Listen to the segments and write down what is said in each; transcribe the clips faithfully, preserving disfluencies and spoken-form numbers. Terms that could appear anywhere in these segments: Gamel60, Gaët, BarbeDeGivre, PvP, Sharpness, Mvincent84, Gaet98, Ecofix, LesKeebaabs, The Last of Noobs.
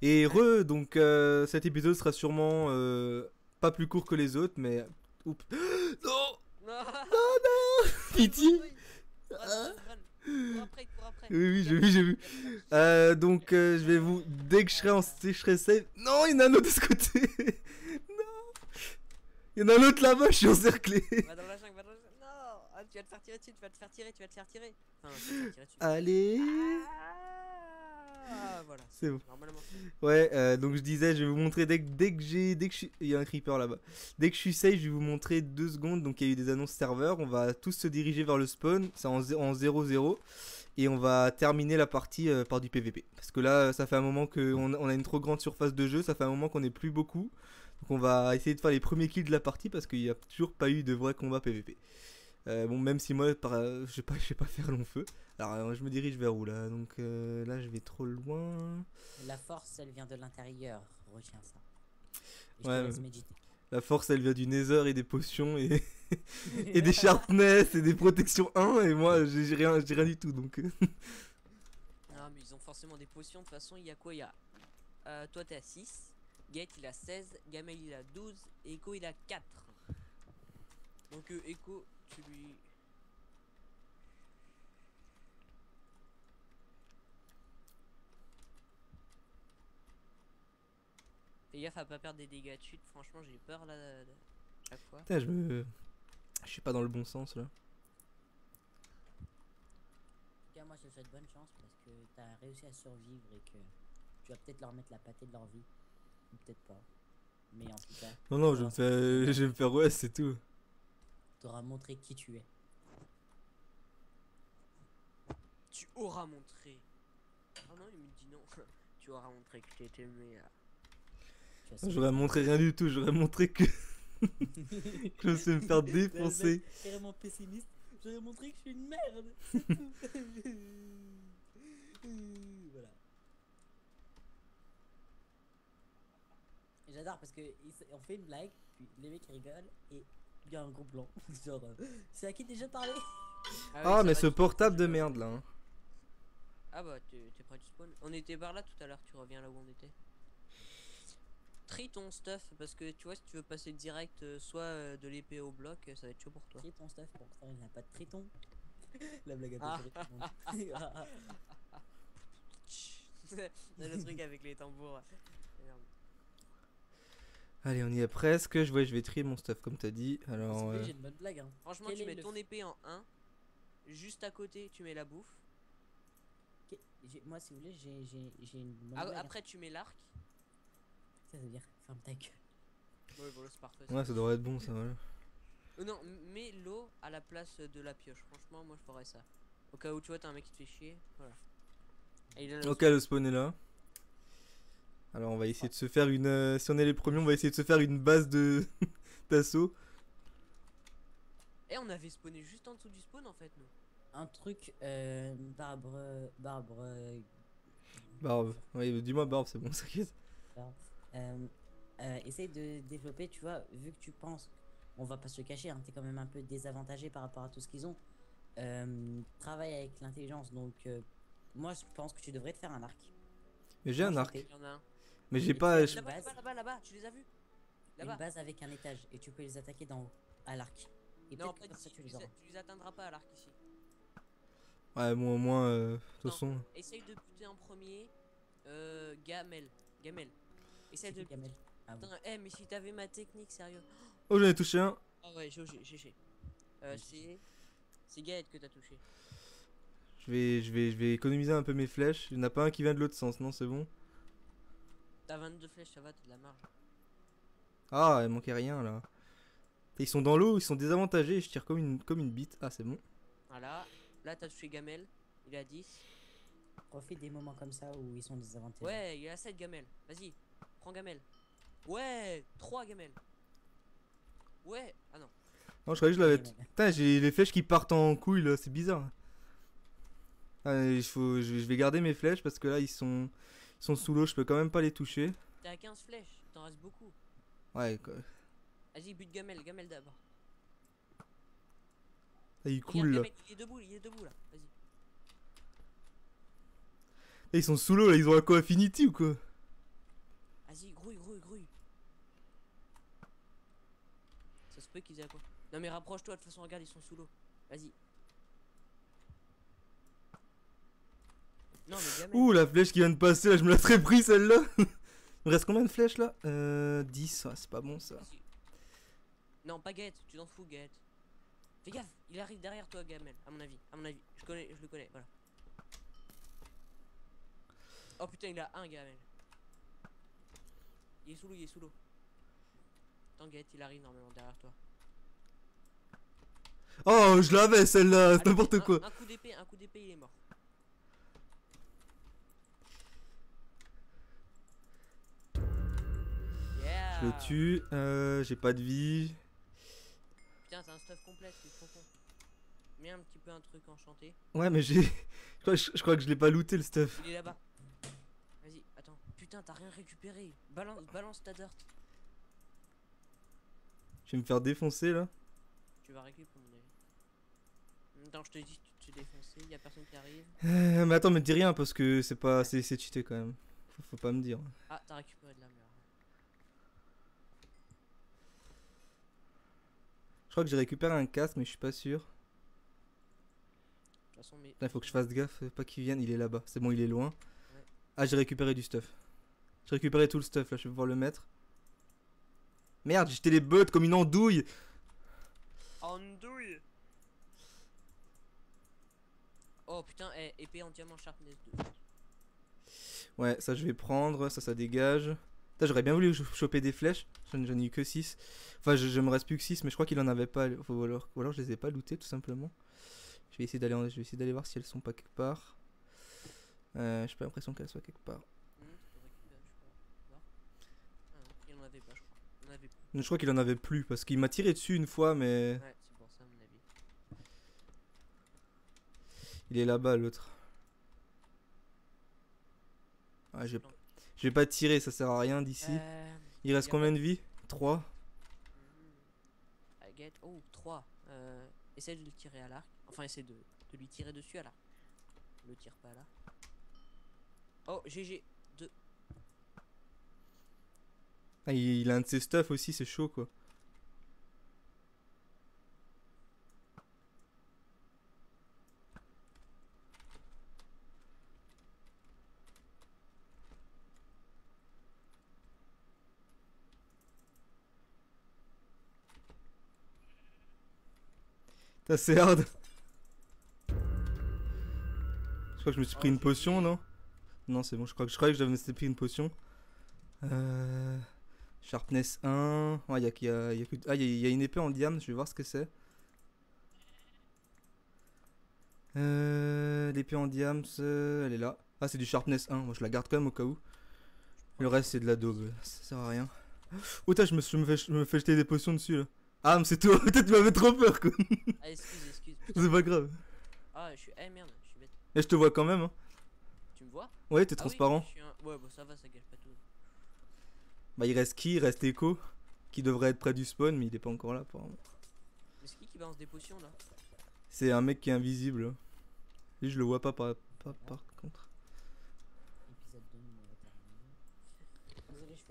Et re, donc euh, cet épisode sera sûrement euh, pas plus court que les autres, mais... Oups. Non. Non, non. Pitié. Ah. Pour après, pour après. Oui, oui, j'ai vu, j'ai vu. Euh, donc, euh, je vais vous. Dès que je serai en je serai safe. Non, il y en a un autre de ce côté. Non. Il y en a un autre là-bas, je suis encerclé. Va dans la jungle, va dans la jungle. Non. Ah, tu vas te faire tirer dessus, tu vas te faire tirer, tu vas te faire tirer. Enfin, tu vas te faire tirer dessus. Allez. Ah, voilà. C'est bon. Normalement. Ouais, euh, donc je disais, je vais vous montrer dès que, dès que j'ai. Dès que je suis. Il y a un creeper là-bas. Dès que je suis safe, je vais vous montrer deux secondes. Donc il y a eu des annonces serveurs. On va tous se diriger vers le spawn. C'est en zéro zéro. Et on va terminer la partie euh, par du P V P. Parce que là, ça fait un moment qu'on on a une trop grande surface de jeu. Ça fait un moment qu'on n'est plus beaucoup. Donc on va essayer de faire les premiers kills de la partie. Parce qu'il n'y a toujours pas eu de vrai combat P V P. Euh, bon, même si moi, par, euh, je sais pas, je sais pas faire long feu. Alors, euh, je me dirige vers où là? Donc euh, là, je vais trop loin. La force, elle vient de l'intérieur. Retiens ça. Et je ouais, te laisse méditer. La force, elle vient du nether et des potions et, et des sharpness et des protections un. Et moi, j'ai rien, j'ai rien du tout. Donc. Ah, mais ils ont forcément des potions. De toute façon, il y a quoi? Il y a. Euh, toi, t'es à six. Gaet, il a seize. Gamel, il a douze. Et Echo, il a quatre. Donc, euh, Echo. Tu lui... Fais gaffe à pas perdre des dégâts de chute, franchement j'ai peur là de... chaque fois. Putain, je me... je suis pas dans le bon sens là. En tout cas moi je te souhaite bonne chance parce que t'as réussi à survivre et que tu vas peut-être leur mettre la pâtée de leur vie. Ou peut-être pas. Mais en tout cas... Non non je vais me faire... je vais me faire ouais c'est tout. T'auras montré qui tu es. Tu auras montré. Ah non, il me dit non. Tu auras montré que tu étais le meilleur. J'aurais montré rien du tout. J'aurais montré que... que je sais me faire défoncer. C'est vraiment pessimiste. J'aurais montré que je suis une merde. Voilà. J'adore parce que on fait une blague, puis les mecs rigolent et... Il y a un gros blanc. Genre, euh, c'est à qui déjà parlé? Ah, ah mais ce portable de merde là. Hein. Ah bah t'es près du spawn. On était par là tout à l'heure. Tu reviens là où on était. Trie ton stuff parce que tu vois si tu veux passer direct euh, soit euh, de l'épée au bloc, ça va être chaud pour toi. Trie ton stuff. Bon, il n'a pas de triton. La blague à ah. Le truc avec les tambours. Allez, on y est presque. Je vois, je vais trier mon stuff comme t'as dit. Alors, euh... j'ai une bonne blague. Hein. Franchement, quel tu mets ton épée en un. Juste à côté, tu mets la bouffe. Quel... Moi, si vous voulez, j'ai une bonne ah, blague. Après, tu mets l'arc. Ça veut dire ferme ta gueule. Ouais, voilà, c'est parfait. Ouais, ça devrait être bon, ça. Voilà. Non, mets l'eau à la place de la pioche. Franchement, moi, je ferais ça. Au cas où tu vois, t'as un mec qui te fait chier. Voilà. Et ok, le spawn est là. Alors on va essayer de se faire une... Euh, si on est les premiers, on va essayer de se faire une base de d'assaut. Et on avait spawné juste en dessous du spawn en fait, nous. Un truc... Euh, barbe... Barbe... Barbe. Oui, dis-moi barbe, c'est bon, ça s'inquiète. Euh, euh, essaye de développer, tu vois, vu que tu penses... On va pas se cacher, hein, t'es quand même un peu désavantagé par rapport à tout ce qu'ils ont. Euh, travaille avec l'intelligence, donc... Euh, moi, je pense que tu devrais te faire un arc. Mais j'ai un arc. Mais j'ai pas. Là-bas, là-bas, là-bas, tu les as vus? Une base avec un étage et tu peux les attaquer d'en haut à l'arc. Et non, en fait, tu les atteindras pas à l'arc ici. Ouais, bon, au moins, de toute façon. Essaye de buter en premier euh, Gamel. Gamel. Essaye de. Gamel. Putain, eh, mais si t'avais ma technique, sérieux. Oh, j'en ai touché un. Ah, ouais, j'ai, j'ai. C'est Gaët que t'as touché. Je vais, je, vais, je vais économiser un peu mes flèches. Il n'y en a pas un qui vient de l'autre sens, non? C'est bon. T'as vingt-deux flèches, ça va, t'as de la marge. Ah, il manquait rien là. Ils sont dans l'eau, ils sont désavantagés. Je tire comme une, comme une bite. Ah, c'est bon. Voilà, là t'as touché Gamel. Il a dix. Profite des moments comme ça où ils sont désavantagés. Ouais, il a sept Gamel. Vas-y, prends Gamel. Ouais, trois Gamel. Ouais, ah non. Non, je croyais que je l'avais. Putain, j'ai les flèches qui partent en couille là, c'est bizarre. Allez, faut, je vais garder mes flèches parce que là ils sont, ils sont sous l'eau, je peux quand même pas les toucher. T'es à quinze flèches, t'en restes beaucoup. Ouais quoi. Vas-y, bute Gamel, Gamel d'abord. Ah, il coule là. Gamel, il est debout, il est debout là, vas-y. Ils sont sous l'eau là, ils ont un co-affinity ou quoi? Vas-y, grouille, grouille, grouille. Ça se peut qu'ils aient à quoi? Non mais rapproche-toi, de toute façon regarde, ils sont sous l'eau. Vas-y. Non mais gamin. Ouh, la flèche qui vient de passer là, je me la serais pris celle-là. Il me reste combien de flèches là? Euh. dix, ah, c'est pas bon ça. Non, pas Gaët, tu t'en fous Gaët. Fais gaffe, il arrive derrière toi Gamel, à mon avis, à mon avis. Je connais, je le connais, voilà. Oh putain, il a un Gamel. Il est sous l'eau, il est sous l'eau. T'inquiète, il arrive normalement derrière toi. Oh, je l'avais celle-là, c'est n'importe quoi. Un coup d'épée, un coup d'épée, il est mort. Yeah. Je le tue, euh, j'ai pas de vie. Putain, t'as un stuff complet, c'est trop con. Mets un petit peu un truc enchanté. Ouais, mais j'ai. Je crois, je, je crois que je l'ai pas looté le stuff. Il est là-bas. Vas-y, attends. Putain, t'as rien récupéré. Balance, balance ta dirt. Je vais me faire défoncer là. Tu vas récupérer mon avis. Attends, je te dis, tu te défonces, y'a personne qui arrive. Euh, mais attends, me dis rien parce que c'est pas. C'est cheaté quand même. Faut, faut pas me dire. Ah, t'as récupéré de la merde. Je crois que j'ai récupéré un casque, mais je suis pas sûr. De toute façon, mais. Putain, faut que je fasse gaffe, pas qu'il vienne, il est là-bas. C'est bon, il est loin. Ouais. Ah, j'ai récupéré du stuff. J'ai récupéré tout le stuff là, je vais pouvoir le mettre. Merde, j'ai jeté les bottes comme une andouille. Andouille. Oh putain, eh, épée en diamant sharpness deux. Ouais, ça je vais prendre, ça ça dégage. Putain, j'aurais bien voulu choper des flèches, j'en ai eu que six. Enfin, je, je me reste plus que six, mais je crois qu'il en avait pas. Ou alors, ou alors je les ai pas lootées tout simplement. Je vais essayer d'aller je vais essayer d'aller voir si elles sont pas quelque part. Euh, j'ai pas l'impression qu'elles soient quelque part. Je crois qu'il en avait plus parce qu'il m'a tiré dessus une fois, mais. Ouais, c'est pour ça, à mon avis. Il est là-bas, l'autre. Ah, je vais pas tirer, ça sert à rien d'ici. Euh, il reste combien de vie? Trois. I get... Oh, trois. Euh, essaye de le tirer à l'arc. Enfin, essaye de, de lui tirer dessus à l'arc. Le tire pas là. Oh, G G. deux. Ah, il a un de ses stuff aussi, c'est chaud quoi. Putain, c'est hard. Je crois que je me suis pris une potion, non? Non, c'est bon, je crois que je croyais que je me suis pris une potion. Euh. Sharpness un. Ouais, il y a, y a, y a, ah, y a, y a une épée en diamant, je vais voir ce que c'est. Euh, L'épée en diamant, elle est là. Ah, c'est du Sharpness un. Moi, je la garde quand même au cas où. Le reste, c'est de la daube. Ça sert à rien. Oh, je me, je, me fais, je me fais jeter des potions dessus là. Ah, mais c'est toi. Peut-être tu m'avais trop peur quoi. Ah, excuse, excuse. C'est pas grave. Ah, je suis. Eh merde, je suis bête. Et je te vois quand même. Hein. Tu me vois? Ouais, t'es ah, transparent. Oui, un... Ouais, bon, ça va, ça gâche pas tout. Bah il reste qui? Il reste Echo, qui devrait être près du spawn, mais il est pas encore là apparemment. Mais c'est qui qui balance des potions là? C'est un mec qui est invisible. Lui je le vois pas par, par, par contre.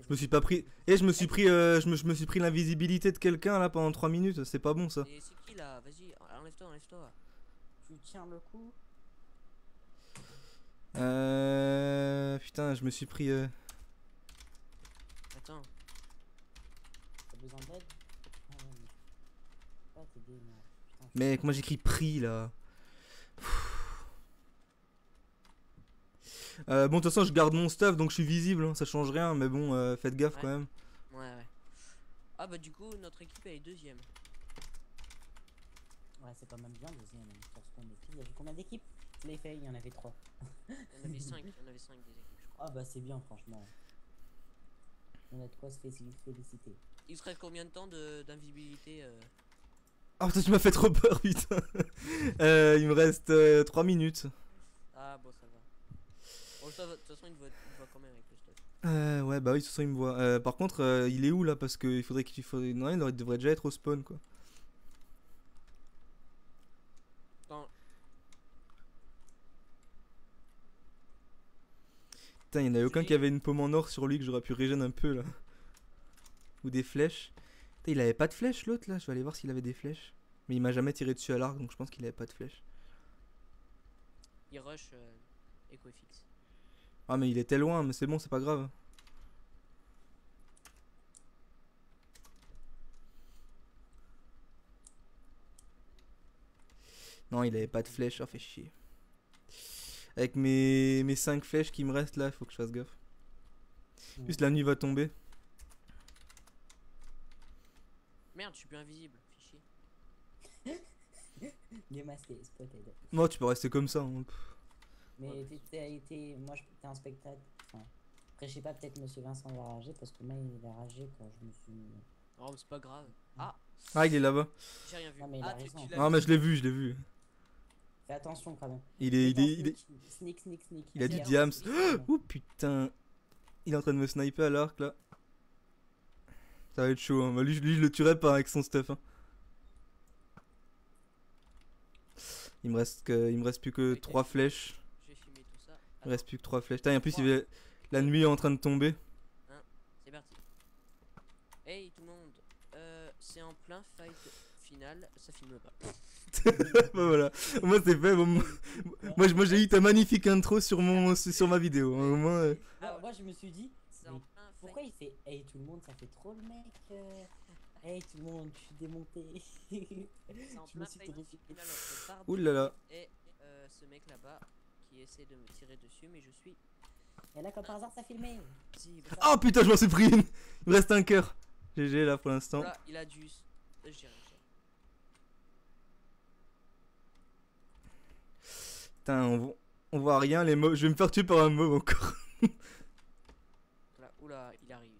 Je me suis pas pris... Eh je me suis pris euh, je, me, je me suis pris l'invisibilité de quelqu'un là pendant trois minutes, c'est pas bon ça. Et c'est qui là? Vas-y, enlève-toi, enlève-toi. Tu tiens le coup. Euh... Putain, je me suis pris... Euh... T'as besoin d'aide? Ah, t'es bien, putain. Mec, moi j'écris prix là. Euh, bon, de toute façon, je garde mon stuff donc je suis visible, hein, ça change rien, mais bon, euh, faites gaffe ouais. Quand même. Ouais, ouais. Ah, bah, du coup, notre équipe elle est deuxième. Ouais, c'est pas mal bien, deuxième. Il y avait combien d'équipes? Les failles, il y en avait trois. Il y en avait cinq, il y en avait cinq des équipes, je crois. Ah, bah, c'est bien, franchement. On a de quoi se féliciter. Il serait combien de temps d'invisibilité? Ah putain, tu m'as fait trop peur, putain. euh, Il me reste euh, trois minutes. Ah bon, ça va. Bon, ça va. De toute façon, il me voit, il me voit quand même avec le stuff. Euh, ouais, bah oui, de toute façon, il me voit. Euh, par contre, euh, il est où là? Parce qu'il faudrait qu'il faudrait... Non, il devrait déjà être au spawn quoi. Putain, il y en a aucun qui avait une pomme en or sur lui que j'aurais pu régénérer un peu là. Ou des flèches. Putain, il avait pas de flèches l'autre là, je vais aller voir s'il avait des flèches. Mais il m'a jamais tiré dessus à l'arc donc je pense qu'il avait pas de flèches. Il rush euh, Ecofix. Ah mais il était loin mais c'est bon, c'est pas grave. Non, il avait pas de flèches, oh fait chier. Avec mes, mes cinq flèches qui me restent là, faut que je fasse gaffe. Mmh. Juste la nuit va tomber. Merde, je suis plus invisible, fichier. Démasqué, spotted. Moi, tu peux rester comme ça. Hein. Mais ouais. t'es, t'es, moi, j'étais en spectacle. Enfin, après, je sais pas, peut-être Monsieur Vincent va rager parce que moi, il a ragé quand je me suis. Oh, c'est pas grave. Ah, ah il est là-bas. J'ai rien vu. Non, mais, ah, tu, tu non, mais je l'ai vu, je l'ai vu. Fais attention quand même. Il est. Il est, il est... Sneak, sneak, sneak. Il, il a du diams. Oh putain. Il est en train de me sniper à l'arc là. Ça va être chaud. Hein. Bah, lui, lui, je le tuerai pas avec son stuff. Hein. Il me reste que, il me reste plus que oui, trois flèches. J'ai filmé tout ça. Alors, il me reste plus que trois flèches. Tain, et en plus, il est... la nuit est en train de tomber. Hein, c'est parti. Hey tout le monde, euh, c'est en plein fight final, ça filme pas. Bah voilà, moi c'est fait, bon, moi, moi, moi j'ai eu ta magnifique intro sur mon sur ma vidéo. Hein, au moins, euh... ah, moi je me suis dit, pourquoi il fait hey tout le monde, ça fait trop le mec. Euh... Hey tout le monde, je suis démonté. C'est en plein fight final entre Oulala et euh, ce mec là-bas qui essaie de me tirer dessus, mais je suis. Et là comme par hasard ça filmait. Si, oh putain je m'en suis pris une. Il me reste un cœur. G G là pour l'instant. Là, il a dû. Je dirais. Putain, on... on voit rien les mobs. Je vais me faire tuer par un mob encore. Là, oula, il arrive.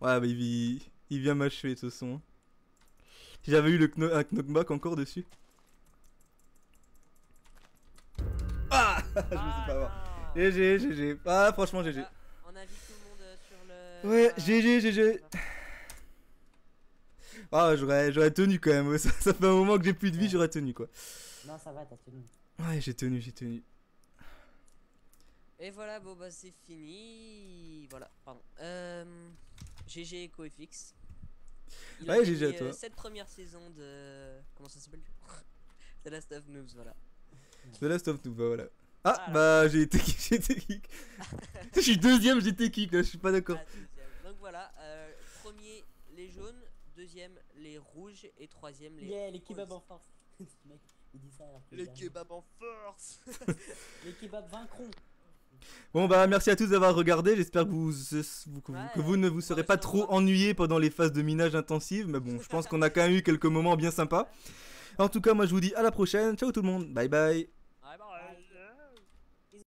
Ouais, bah il, vit... il vient m'achever de toute façon. Si j'avais eu le kno... un knockback encore dessus. Ah, je me suis ah, pas voir. G G, G G. Ah, franchement, G G. Ah, on invite tout le monde euh, sur le. Ouais, ah, G G, G G. Ah, j'aurais j'aurais tenu quand même. Ça, ça fait un moment que j'ai plus de vie, ouais. J'aurais tenu quoi. Non, ça va, t'as tenu. Ouais, j'ai tenu, j'ai tenu. Et voilà, bon bah c'est fini. Voilà, pardon. Euh, G G Ecofix. Ouais, G G à toi. Euh, cette première saison de. Comment ça s'appelle? The Last of Noobs, voilà. The Last of Noobs, bah voilà. Ah, ah bah j'ai été kick, j'ai été kick. Je suis deuxième, j'ai été kick là, je suis pas d'accord. Ah, donc voilà, euh, premier les jaunes, deuxième les rouges et troisième les. Yeah, les kebabs en force. Le mec, il dit ça alors que les kebabs en force. Les kebabs vaincront. Bon bah merci à tous d'avoir regardé, j'espère que vous, vous, que, ouais, vous, que vous ne vous serez pas trop ennuyés pendant les phases de minage intensives, mais bon je pense qu'on a quand même eu quelques moments bien sympas. En tout cas moi je vous dis à la prochaine, ciao tout le monde, bye bye.